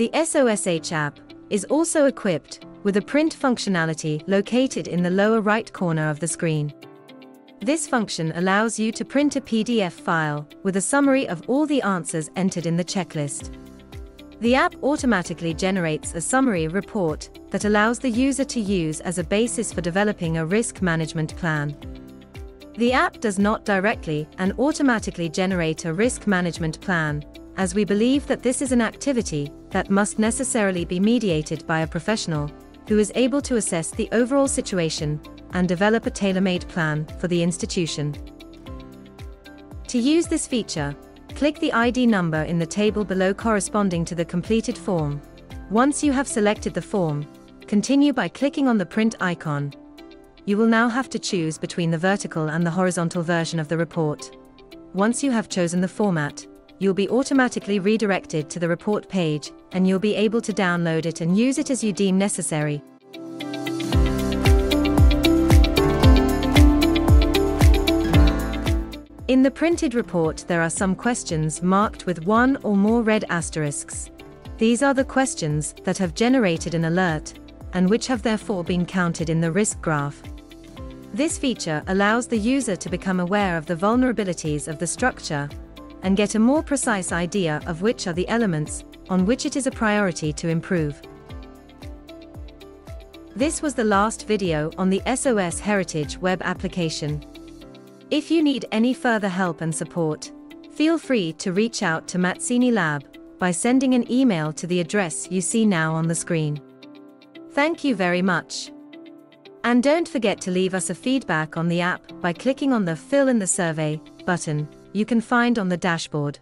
The SOSH app is also equipped with a print functionality located in the lower right corner of the screen. This function allows you to print a PDF file with a summary of all the answers entered in the checklist. The app automatically generates a summary report that allows the user to use as a basis for developing a risk management plan. The app does not directly and automatically generate a risk management plan, as we believe that this is an activity that must necessarily be mediated by a professional who is able to assess the overall situation and develop a tailor-made plan for the institution. To use this feature, click the ID number in the table below corresponding to the completed form. Once you have selected the form, continue by clicking on the print icon. You will now have to choose between the vertical and the horizontal version of the report. Once you have chosen the format, you'll be automatically redirected to the report page, and you'll be able to download it and use it as you deem necessary. In the printed report, there are some questions marked with one or more red asterisks. These are the questions that have generated an alert, and which have therefore been counted in the risk graph. This feature allows the user to become aware of the vulnerabilities of the structure, and get a more precise idea of which are the elements on which it is a priority to improve. This was the last video on the SOS Heritage web application. If you need any further help and support, feel free to reach out to Mazzini Lab by sending an email to the address you see now on the screen. Thank you very much. And don't forget to leave us a feedback on the app by clicking on the Fill in the Survey button you can find on the dashboard.